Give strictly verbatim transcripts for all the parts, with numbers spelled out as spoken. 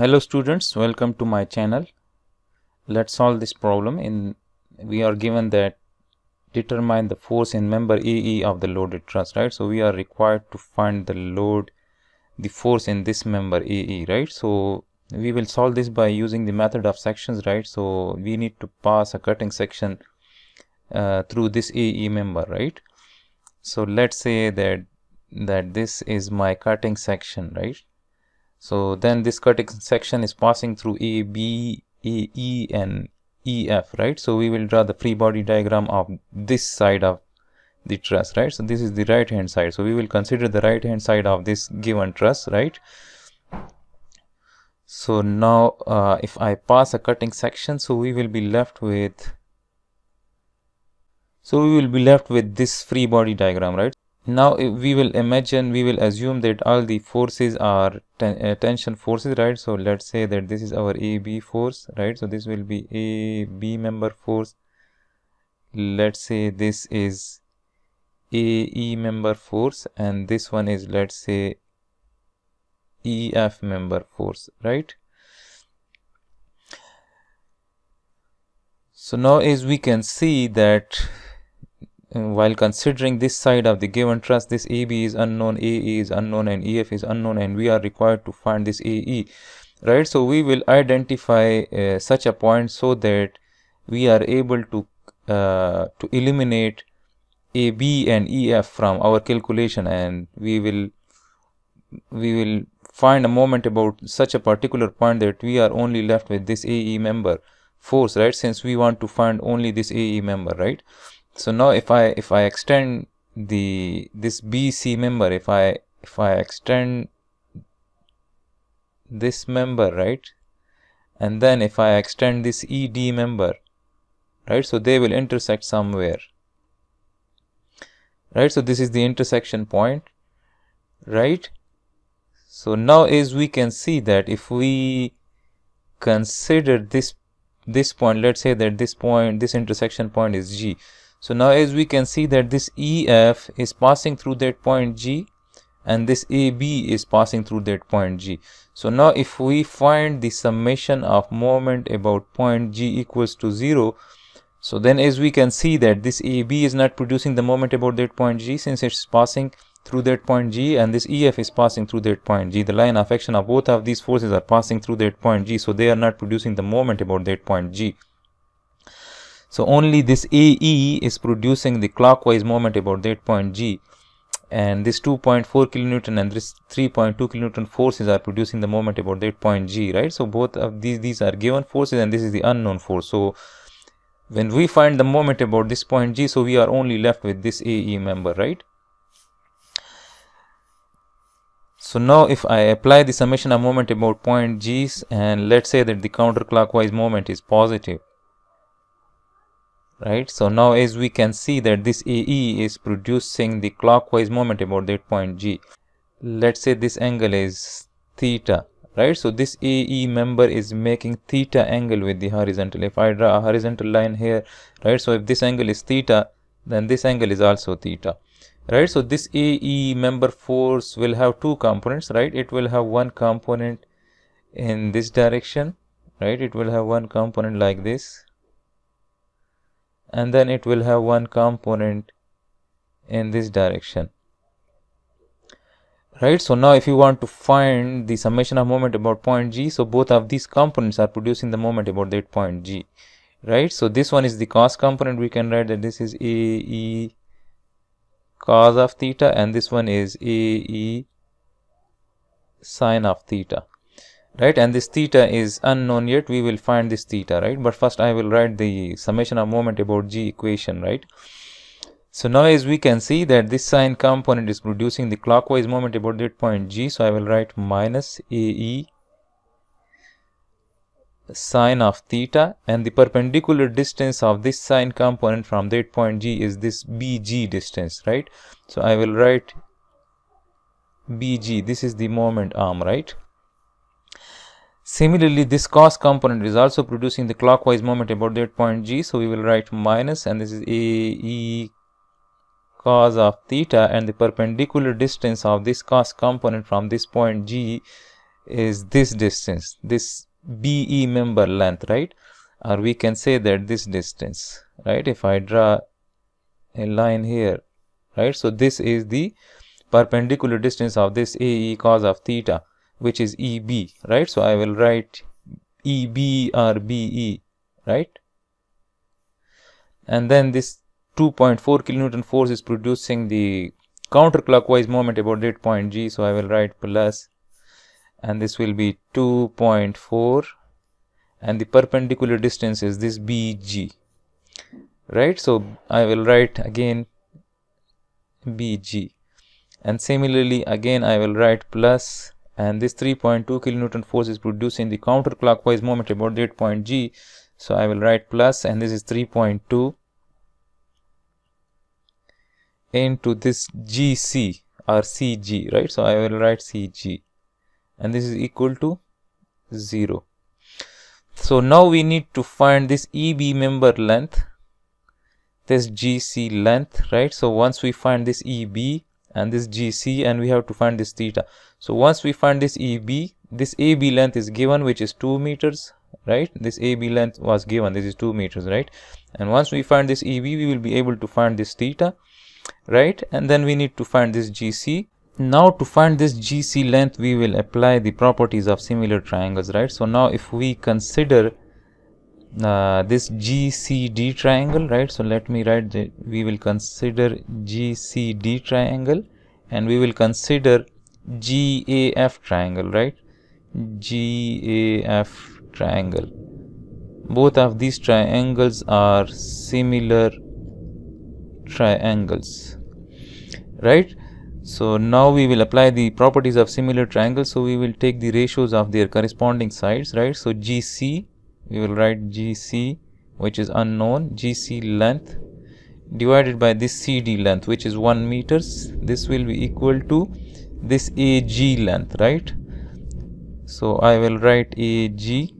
Hello students, welcome to my channel. Let's solve this problem. In we are given that determine the force in member A E of the loaded truss, right? So we are required to find the load, the force in this member A E, right? So we will solve this by using the method of sections, right? So we need to pass a cutting section uh, through this A E member, right? So let's say that that this is my cutting section, right? So then this cutting section is passing through A, B, A, E and E, F, right? So we will draw the free body diagram of this side of the truss, right? So this is the right hand side. So we will consider the right hand side of this given truss, right? So now uh, if I pass a cutting section, so we will be left with, so we will be left with this free body diagram, right? Now we will imagine, we will assume that all the forces are ten, uh, tension forces, right? So let's say that this is our A B force, right? So this will be A B member force. Let's say this is A E member force, and this one is, let's say, E F member force, right? So now as we can see that while considering this side of the given truss, this A B is unknown, A E is unknown and E F is unknown, and we are required to find this A E, right? So we will identify uh, such a point so that we are able to uh, to eliminate A B and E F from our calculation, and we will we will find a moment about such a particular point that we are only left with this A E member force, right? Since we want to find only this A E member, right? So now if I if I extend the this B C member, if I if I extend this member, right, and then if I extend this E D member, right, so they will intersect somewhere, right? So this is the intersection point, right? So now as we can see that if we consider this this point, let's say that this point, this intersection point is G. So now as we can see that this E F is passing through that point G, and this A B is passing through that point G. So now if we find the summation of moment about point G equals to zero, so then as we can see that this A B is not producing the moment about that point G, since it's passing through that point G, and this E F is passing through that point G. The line of action of both of these forces are passing through that point G, so they are not producing the moment about that point G. So only this A E is producing the clockwise moment about that point G, and this two point four kilonewton and this three point two kilonewton forces are producing the moment about that point G, right? So both of these these are given forces, and this is the unknown force. So when we find the moment about this point G, so we are only left with this A E member, right? So now if I apply the summation of moment about point G's, and let's say that the counterclockwise moment is positive, right? So now as we can see that this A E is producing the clockwise moment about that point G. Let's say this angle is theta, right? So this A E member is making theta angle with the horizontal. If I draw a horizontal line here, right? So if this angle is theta, then this angle is also theta, right? So this A E member force will have two components, right? It will have one component in this direction, right? It will have one component like this, and then it will have one component in this direction, right? So now if you want to find the summation of moment about point G, so both of these components are producing the moment about that point G, right? So this one is the cos component. We can write that this is A E cos of theta, and this one is A E sine of theta, right? And this theta is unknown yet. We will find this theta, right? But first I will write the summation of moment about G equation, right? So now as we can see that this sine component is producing the clockwise moment about that point G. So I will write minus A E sine of theta, and the perpendicular distance of this sine component from that point G is this B G distance, right? So I will write B G. This is the moment arm, right? Similarly, this cos component is also producing the clockwise moment about that point G. So we will write minus, and this is A E cos of theta, and the perpendicular distance of this cos component from this point G is this distance, this B E member length, right? Or we can say that this distance, right? If I draw a line here, right? So this is the perpendicular distance of this A E cos of theta, which is E B, right? So I will write E B or B E, right? And then this two point four kilonewton force is producing the counterclockwise moment about that point G. So I will write plus, and this will be two point four, and the perpendicular distance is this B G, right? So I will write again B G, and similarly again I will write plus, and this three point two kilonewton force is producing the counterclockwise moment about that point G. So I will write plus, and this is three point two into this G C or C G, right? So I will write C G, and this is equal to zero. So now we need to find this E B member length, this G C length, right? So once we find this E B and this G C, and we have to find this theta. So once we find this E B, this A B length is given, which is two meters, right? This A B length was given, this is two meters, right? And once we find this E B, we will be able to find this theta, right? And then we need to find this G C. Now to find this G C length, we will apply the properties of similar triangles, right? So now if we consider uh, this G C D triangle, right? So let me write the, we will consider G C D triangle, and we will consider G A F triangle, right? G A F triangle. Both of these triangles are similar triangles, right? So now we will apply the properties of similar triangles. So we will take the ratios of their corresponding sides, right? So G C, we will write G C, which is unknown, G C length divided by this C D length, which is one meters. This will be equal to this A G length, right? So I will write A G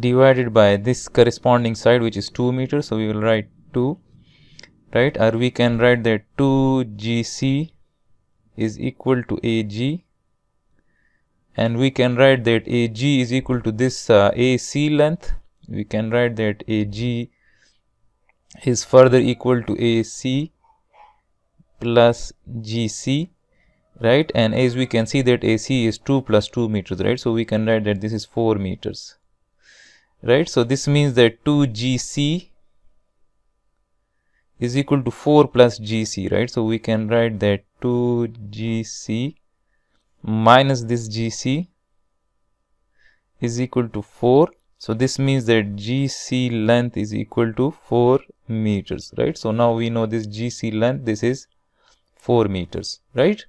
divided by this corresponding side, which is two meters. So we will write two, right? Or we can write that two G C is equal to A G, and we can write that A G is equal to this uh, A C length. We can write that A G is further equal to A C plus G C, right? And as we can see that A C is two plus two meters, right? So we can write that this is four meters, right? So this means that two G C is equal to four plus G C, right? So we can write that two G C minus this G C is equal to four. So this means that G C length is equal to four meters, right? So now we know this G C length, this is four meters, right?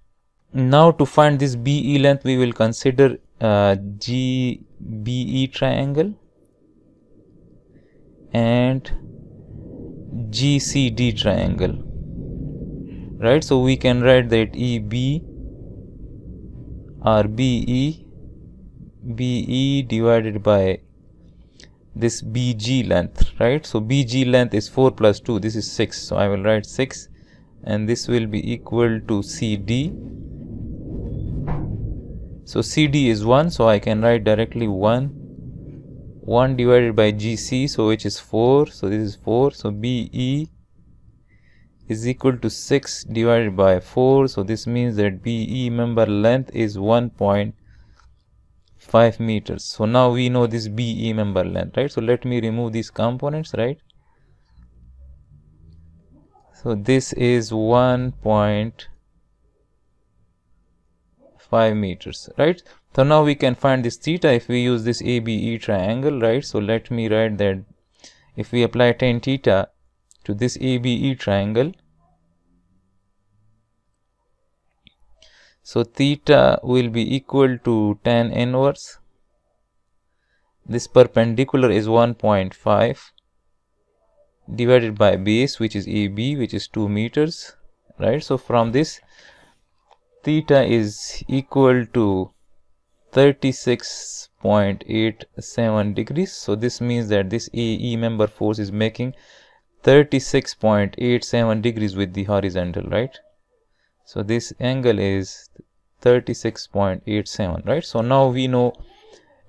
Now to find this B E length, we will consider uh, G B E triangle and G C D triangle, right? So we can write that E B or B E, B E divided by this B G length, right? So B G length is four plus two, this is six. So I will write six, and this will be equal to C D. So C D is one, so I can write directly one. one divided by G C, so which is four, so this is four. So B E is equal to six divided by four, so this means that B E member length is one point five meters. So now we know this B E member length, right? So let me remove these components, right? So this is one point five meters, right? So now we can find this theta if we use this A B E triangle, right? So let me write that if we apply tan theta to this A B E triangle, so theta will be equal to tan inverse. This perpendicular is one point five divided by base, which is A B, which is two meters, right? So from this, theta is equal to thirty-six point eight seven degrees. So this means that this A E member force is making thirty-six point eight seven degrees with the horizontal, right? So this angle is thirty-six point eight seven, right? So now we know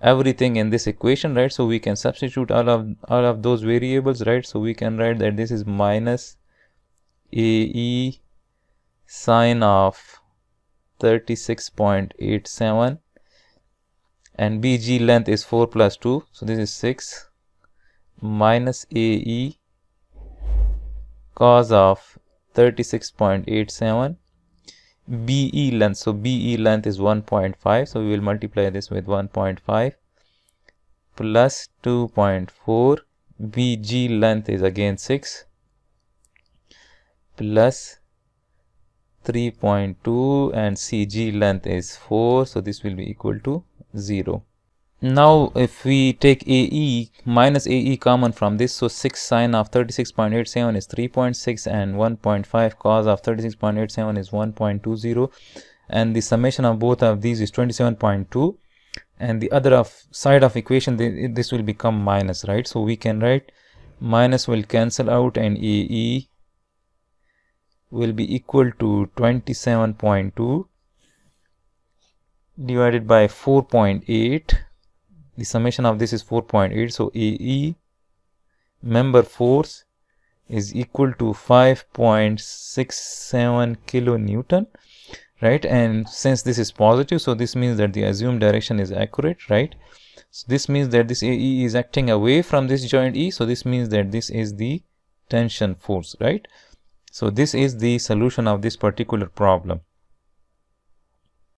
everything in this equation, right? So we can substitute all of all of those variables, right? So we can write that this is minus A E sine of thirty-six point eight seven, and B G length is four plus two, so this is six, minus A E cos of thirty-six point eight seven, B E length, so B E length is one point five, so we will multiply this with one point five, plus two point four, B G length is again six, plus three point two, and C G length is four, so this will be equal to zero. Now if we take A E, minus A E common from this, so six sine of thirty-six point eight seven is three point six, and one point five cos of thirty-six point eight seven is one point two zero, and the summation of both of these is twenty-seven point two, and the other of side of equation this will become minus, right? So we can write minus will cancel out, and A E will be equal to twenty-seven point two divided by four point eight. The summation of this is four point eight, so A E member force is equal to five point six seven kilonewton, right? And since this is positive, so this means that the assumed direction is accurate, right? So this means that this A E is acting away from this joint E, so this means that this is the tension force, right? So this is the solution of this particular problem.